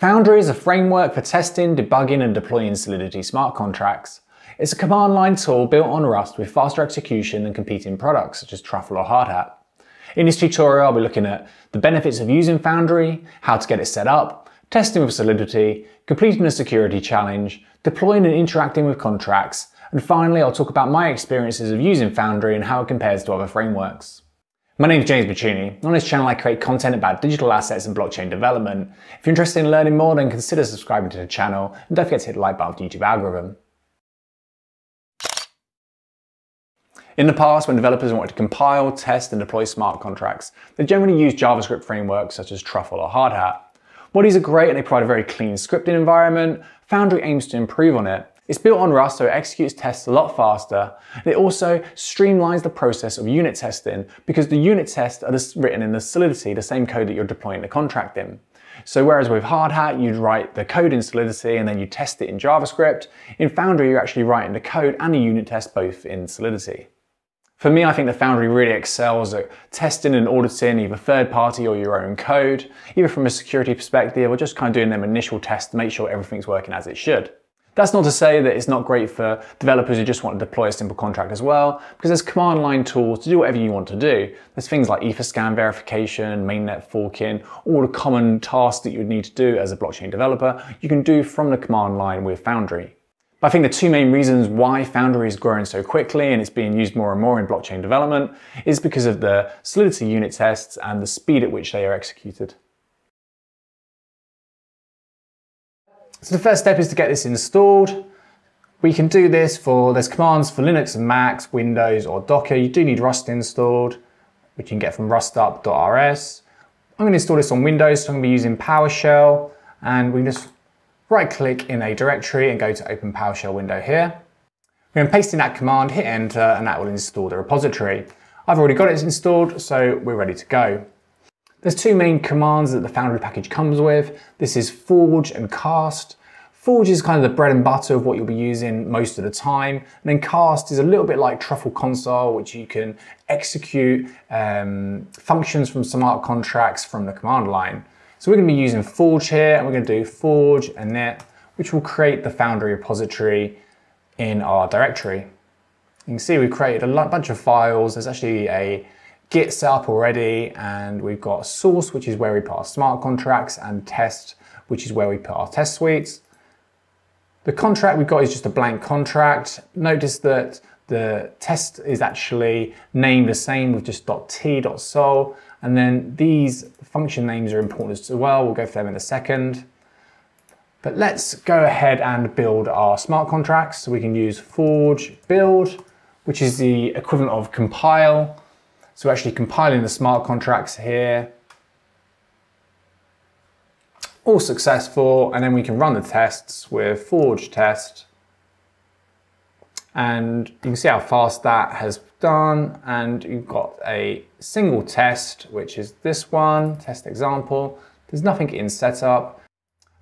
Foundry is a framework for testing, debugging, and deploying Solidity smart contracts. It's a command line tool built on Rust with faster execution than competing products such as Truffle or Hardhat. In this tutorial, I'll be looking at the benefits of using Foundry, how to get it set up, testing with Solidity, completing a security challenge, deploying and interacting with contracts, and finally, I'll talk about my experiences of using Foundry and how it compares to other frameworks. My name is James Bachini. On this channel, I create content about digital assets and blockchain development. If you're interested in learning more, then consider subscribing to the channel, and don't forget to hit the like button for the YouTube algorithm. In the past, when developers wanted to compile, test, and deploy smart contracts, they generally used JavaScript frameworks such as Truffle or Hardhat. While these are great and they provide a very clean scripting environment, Foundry aims to improve on it. It's built on Rust, so it executes tests a lot faster, and it also streamlines the process of unit testing because the unit tests are just written in the Solidity, the same code that you're deploying the contract in. So whereas with Hardhat, you'd write the code in Solidity and then you test it in JavaScript, in Foundry, you're actually writing the code and the unit test both in Solidity. For me, I think the Foundry really excels at testing and auditing either third party or your own code, either from a security perspective or just kind of doing them initial tests to make sure everything's working as it should. That's not to say that it's not great for developers who just want to deploy a simple contract as well, because there's command line tools to do whatever you want to do. There's things like Etherscan verification, mainnet forking, all the common tasks that you would need to do as a blockchain developer, you can do from the command line with Foundry. But I think the two main reasons why Foundry is growing so quickly and it's being used more and more in blockchain development is because of the Solidity unit tests and the speed at which they are executed. So the first step is to get this installed. We can do this for, there's commands for Linux and Macs, Windows or Docker. You do need Rust installed, which you can get from rustup.rs. I'm going to install this on Windows, so I'm going to be using PowerShell, and we can just right click in a directory and go to open PowerShell window here. We're going to paste in that command, hit enter, and that will install the repository. I've already got it installed, so we're ready to go. There's two main commands that the Foundry package comes with. This is forge and cast. Forge is kind of the bread and butter of what you'll be using most of the time. And then cast is a little bit like Truffle console, which you can execute functions from smart contracts from the command line. So we're gonna be using forge here, and we're gonna do forge init, which will create the Foundry repository in our directory. You can see we've created a bunch of files. There's actually a Git set up already, and we've got source, which is where we put our smart contracts, and test, which is where we put our test suites. The contract we've got is just a blank contract. Notice that the test is actually named the same with just .t.sol, and then these function names are important as well. We'll go for them in a second. But let's go ahead and build our smart contracts. So we can use forge build, which is the equivalent of compile. So actually compiling the smart contracts here, all successful, and then we can run the tests with forge test, and you can see how fast that has done, and you've got a single test, which is this one, test example. There's nothing in setup,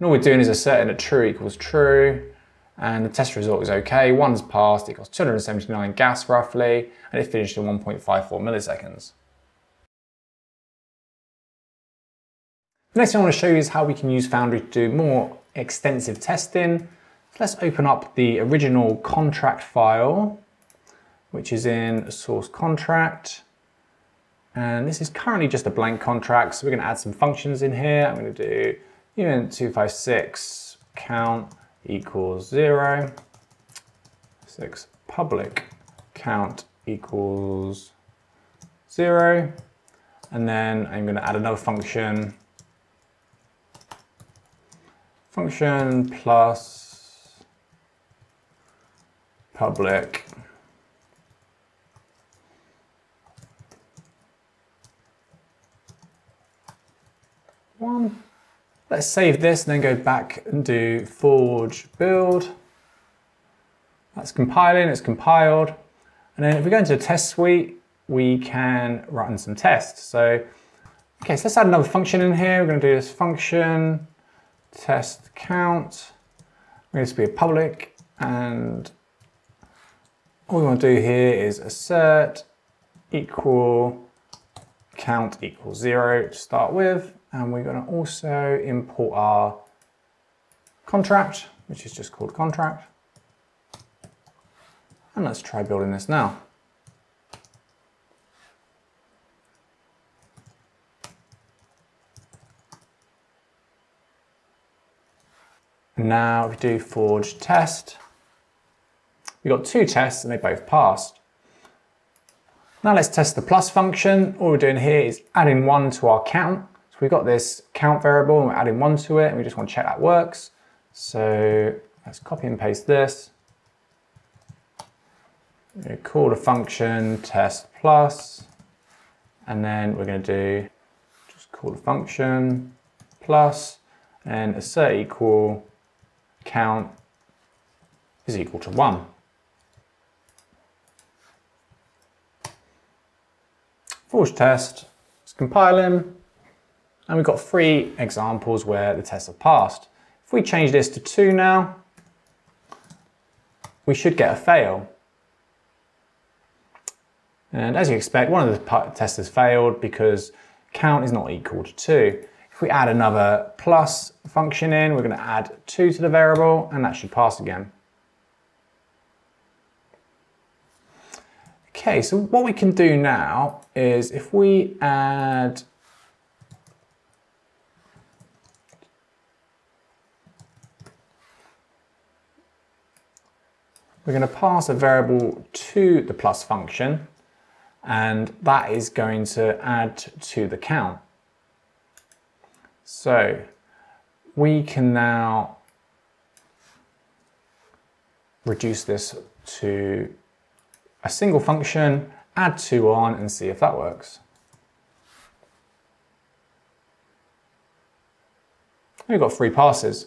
and all we're doing is asserting that true equals true, and the test result is okay. One's passed, it costs 279 gas roughly, and it finished in 1.54 milliseconds. The next thing I want to show you is how we can use Foundry to do more extensive testing. So let's open up the original contract file, which is in source contract. And this is currently just a blank contract, so we're going to add some functions in here. I'm going to do unit 256 count equals 0, 6 public count equals 0, and then I'm going to add another function, function plus public one. Let's save this and then go back and do forge build. That's compiling, it's compiled. And then if we go into the test suite, we can run some tests. So, okay, so let's add another function in here. We're gonna do this function, test count. We're gonna be a public, and all we wanna do here is assert equal count equals 0 to start with. And we're going to also import our contract, which is just called contract. And let's try building this now. And now if we do forge test, we got two tests and they both passed. Now let's test the plus function. All we're doing here is adding one to our count. So we've got this count variable and we're adding one to it and we just want to check that works. So let's copy and paste this. We call the function test plus, and then we're going to do just call the function plus and assert equal count is equal to 1. Forge test, let's compile him, and we've got 3 examples where the tests have passed. If we change this to 2 now, we should get a fail. And as you expect, one of the tests has failed because count is not equal to 2. If we add another plus function in, we're going to add 2 to the variable, and that should pass again. Okay, so what we can do now is if we add we're going to pass a variable to the plus function, and that is going to add to the count. So we can now reduce this to a single function, add 2 on and see if that works. We've got 3 passes.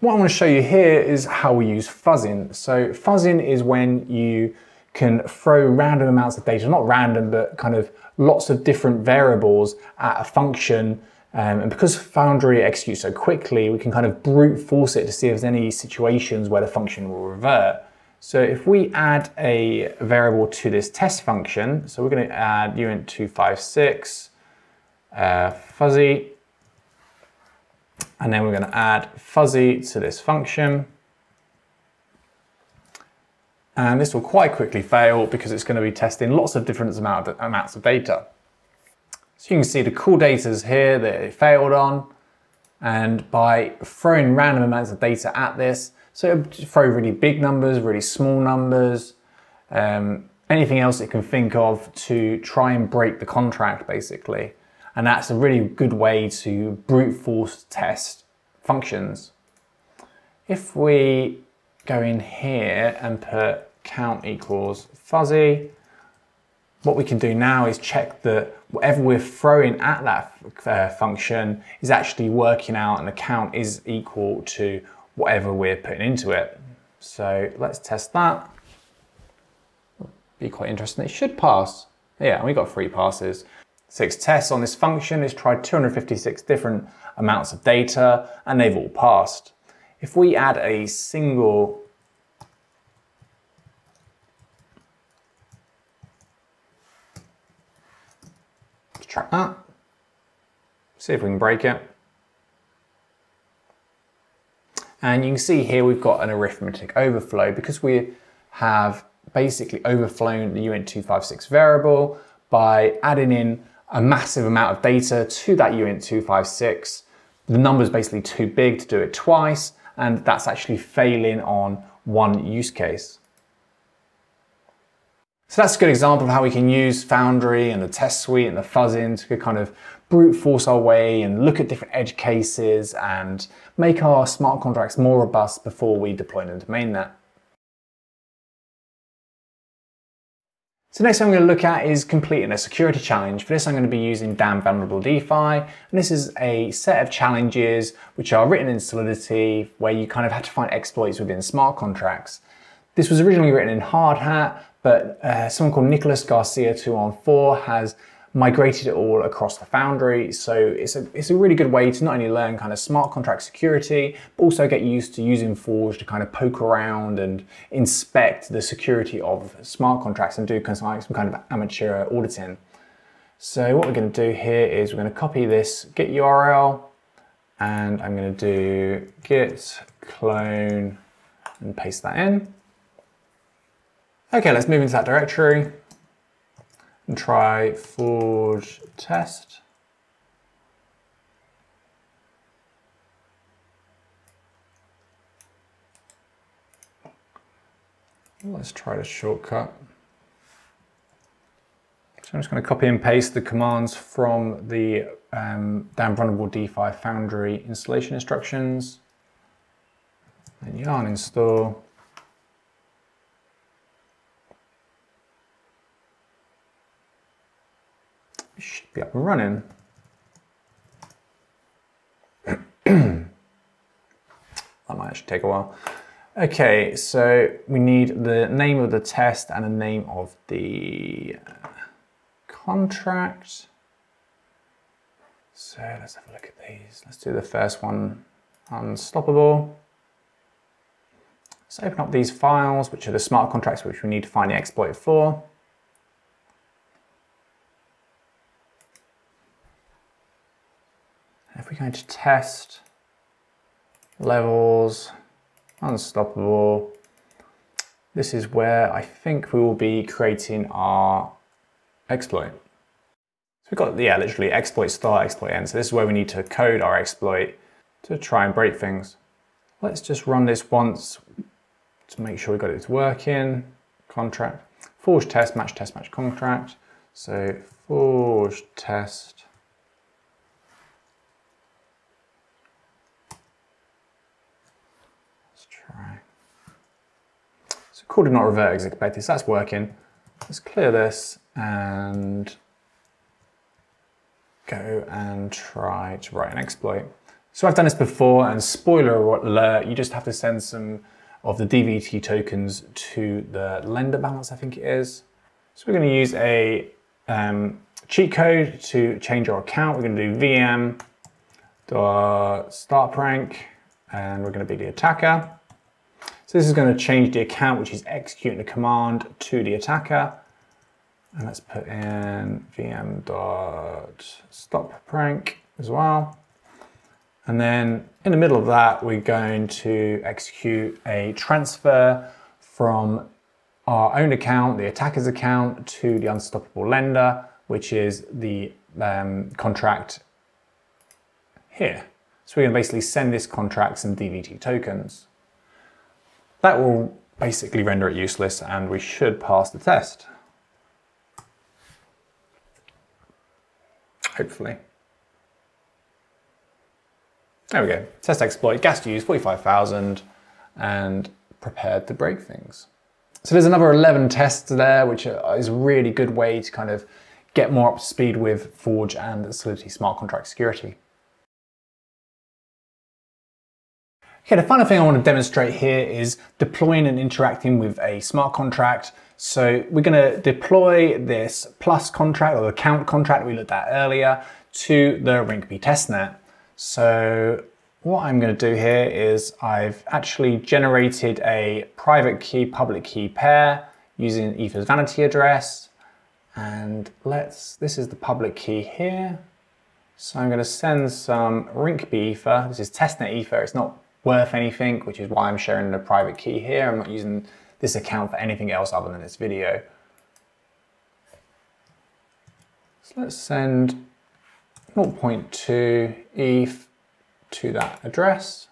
What I want to show you here is how we use fuzzing. So fuzzing is when you can throw random amounts of data, not random, but kind of lots of different variables at a function. And because Foundry executes so quickly, we can kind of brute force it to see if there's any situations where the function will revert. So if we add a variable to this test function, so we're going to add uint256 fuzzy, and then we're going to add fuzzy to this function. And this will quite quickly fail because it's going to be testing lots of different amounts of data. So you can see the cool data's here that it failed on. And by throwing random amounts of data at this, so it'll throw really big numbers, really small numbers, anything else it can think of to try and break the contract basically. And that's a really good way to brute force test functions. If we go in here and put count equals fuzzy, what we can do now is check that whatever we're throwing at that function is actually working out and the count is equal to whatever we're putting into it. So let's test that. Be quite interesting. It should pass. Yeah, and we got 3 passes. 6 tests on this function. It's tried 256 different amounts of data and they've all passed. If we add a single track that, see if we can break it. And you can see here we've got an arithmetic overflow because we have basically overflown the uint256 variable by adding in a massive amount of data to that uint256. The number is basically too big to do it twice, and that's actually failing on one use case. So that's a good example of how we can use Foundry and the test suite and the fuzzing to kind of brute force our way and look at different edge cases and make our smart contracts more robust before we deploy them to mainnet. So next thing I'm going to look at is completing a security challenge. For this I'm going to be using Damn Vulnerable DeFi, and this is a set of challenges which are written in Solidity where you kind of had to find exploits within smart contracts. This was originally written in Hardhat, but someone called Nicolas Zambrano has migrated it all across the Foundry. So it's a really good way to not only learn kind of smart contract security, but also get used to using Forge to kind of poke around and inspect the security of smart contracts and do some kind of amateur auditing. So what we're going to do here is we're going to copy this git URL and I'm going to do git clone and paste that in. Okay, let's move into that directory and try forge test. Let's try the shortcut. So I'm just going to copy and paste the commands from the Damn Vulnerable DeFi Foundry installation instructions. And yarn install. It should be up and running. That might actually take a while. Okay, so we need the name of the test and the name of the contract. So let's have a look at these. Let's do the first one, unstoppable. Let's open up these files, which are the smart contracts which we need to find the exploit for. If we go to test, levels, unstoppable. This is where I think we will be creating our exploit. So we've got, yeah, literally exploit start, exploit end. So this is where we need to code our exploit to try and break things. Let's just run this once to make sure we got it working. Contract, forge test, match contract. So forge test. So call did not revert as expected, so that's working. Let's clear this and go and try to write an exploit. So I've done this before, and spoiler alert, you just have to send some of the DVT tokens to the lender balance, I think it is. So we're going to use a cheat code to change our account. We're going to do vm.startprank, and we're going to be the attacker. So this is going to change the account, which is executing the command, to the attacker. And let's put in vm.stopPrank as well. And then in the middle of that, we're going to execute a transfer from our own account, the attacker's account, to the unstoppable lender, which is the contract here. So we're going to basically send this contract some DVT tokens. That will basically render it useless, and we should pass the test. Hopefully. There we go. Test exploit, gas used 45,000, and prepared to break things. So there's another 11 tests there, which is a really good way to kind of get more up to speed with Forge and Solidity smart contract security. Okay, the final thing I want to demonstrate here is deploying and interacting with a smart contract. So we're going to deploy this plus contract, or the count contract we looked at earlier, to the Rinkeby testnet. So what I'm going to do here is I've actually generated a private key, public key pair using Ether's vanity address. And this is the public key here. So I'm going to send some Rinkeby Ether. This is testnet Ether. It's not worth anything, which is why I'm sharing the private key here. I'm not using this account for anything else other than this video. So let's send 0.2 ETH to that address.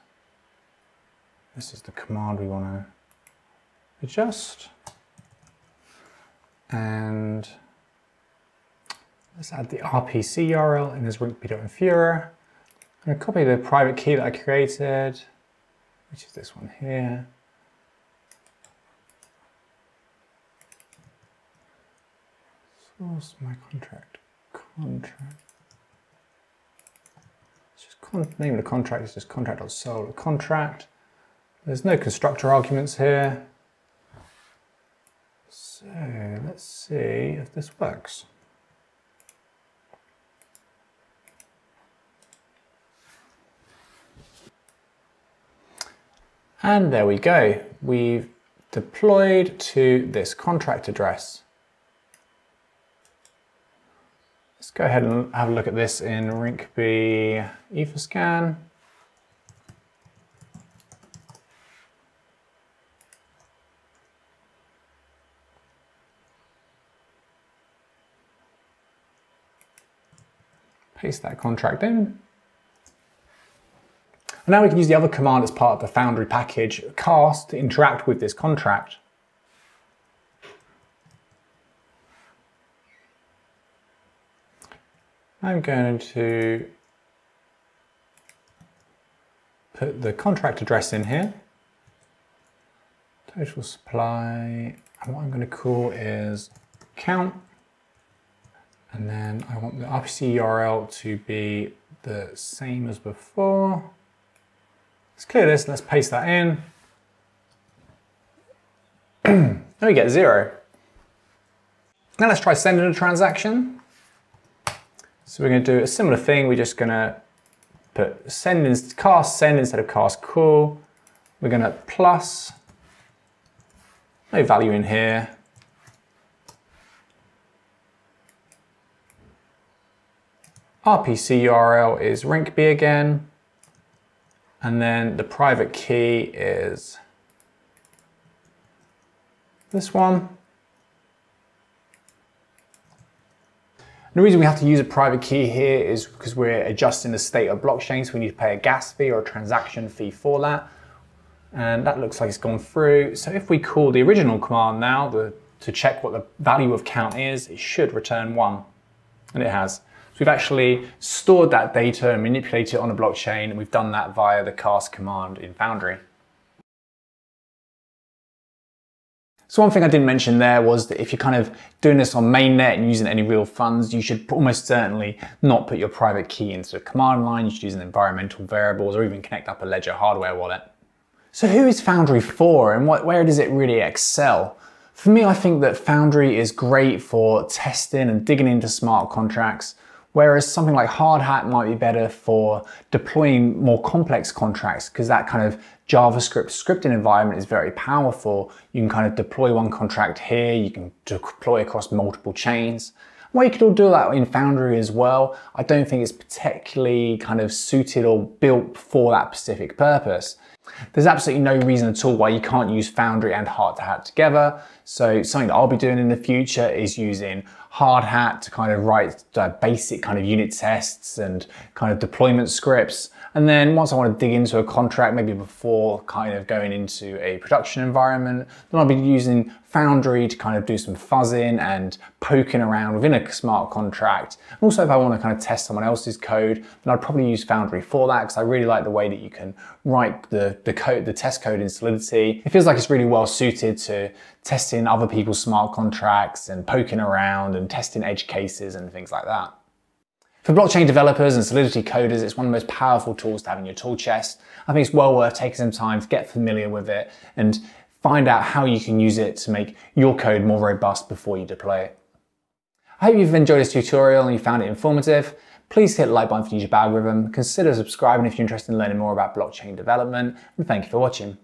This is the command we want to adjust. And let's add the RPC URL in this rinkeby.infura. I'm going to copy the private key that I created, which is this one here. Source my contract. It's just name of the contract is just contract.sol contract. There's no constructor arguments here. So let's see if this works. And there we go. We've deployed to this contract address. Let's go ahead and have a look at this in Rinkeby Etherscan. paste that contract in. And now we can use the other command as part of the Foundry package, cast, to interact with this contract. I'm going to put the contract address in here, total supply, and what I'm going to call is count, and then I want the RPC URL to be the same as before. Let's clear this, let's paste that in. Then we get 0. Now let's try sending a transaction. So we're going to do a similar thing, we're just going to put cast send instead of cast call. We're going to plus, no value in here. RPC URL is Rinkeby again. And then the private key is this one. The reason we have to use a private key here is because we're adjusting the state of blockchain, so we need to pay a gas fee or a transaction fee for that. And that looks like it's gone through. So if we call the original command now to check what the value of count is, it should return 1, and it has. So we've actually stored that data and manipulated it on a blockchain, and we've done that via the cast command in Foundry. So one thing I didn't mention there was that if you're kind of doing this on mainnet and using any real funds, you should almost certainly not put your private key into the command line. You should use an environmental variables or even connect up a Ledger hardware wallet. So who is Foundry for, and where does it really excel? For me, I think that Foundry is great for testing and digging into smart contracts, whereas something like Hardhat might be better for deploying more complex contracts, because that kind of JavaScript scripting environment is very powerful. You can kind of deploy one contract here, you can deploy across multiple chains. Well, you could all do that in Foundry as well. I don't think it's particularly kind of suited or built for that specific purpose. There's absolutely no reason at all why you can't use Foundry and Hardhat together. So something that I'll be doing in the future is using Hardhat to kind of write basic kind of unit tests and kind of deployment scripts. And then once I want to dig into a contract, maybe before kind of going into a production environment, then I'll be using Foundry to kind of do some fuzzing and poking around within a smart contract. And also if I want to kind of test someone else's code, then I'd probably use Foundry for that, because I really like the way that you can write the test code in Solidity. It feels like it's really well suited to testing other people's smart contracts and poking around and testing edge cases and things like that. For blockchain developers and Solidity coders, it's one of the most powerful tools to have in your tool chest. I think it's well worth taking some time to get familiar with it and find out how you can use it to make your code more robust before you deploy it. I hope you've enjoyed this tutorial and you found it informative. Please hit the like button for the YouTube algorithm. Consider subscribing if you're interested in learning more about blockchain development. And thank you for watching.